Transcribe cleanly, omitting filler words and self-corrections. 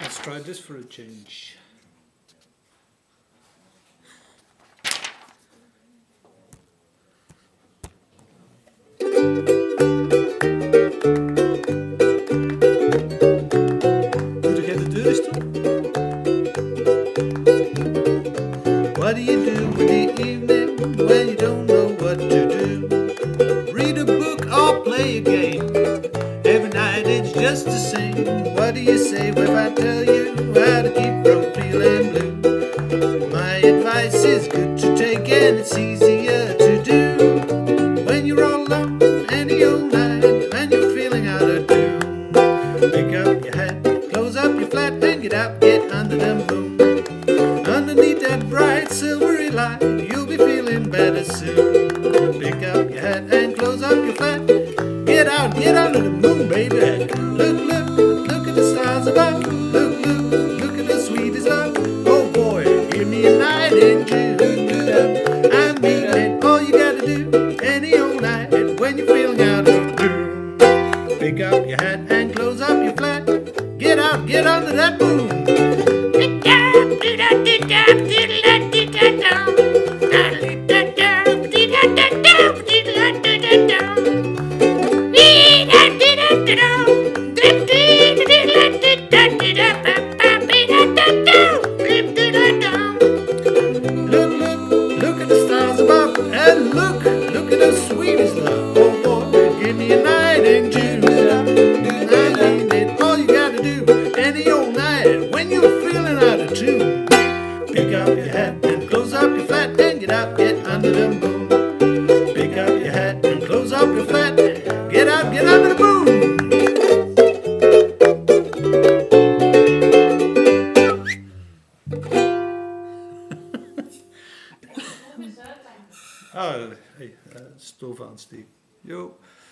Let's try this for a change. What do you do in the evening when you don't know what to do? Read a book or play a game. Every night it's just the same. What do you say when I tell you how to keep from feeling blue? My advice is good to take and it's easier to do when you're all alone any old night and you're feeling out of tune. Pick up your hat, close up your flat, and get out, get under the moon. Underneath that bright silvery light, you'll be feeling better soon. Pick up your hat and close up your flat. Get out, get under the moon, baby. Look, look, look at the stars above. Look, look, look at the sweetest love. Oh boy, give me a nightingale. I mean it, all you gotta do, any old night, and when you're feeling out of tune. Pick up your hat and close up your flat. Get out, get under that moon. And look, look at the sweetest love. Oh boy, give me a night in June. All you gotta do, any old night, when you're feeling out of tune. Pick up your hat and close up your flat, and get out, get under the moon. Pick up your hat and close up your flat, get out, get under the moon. Stoof aansteken. Jo.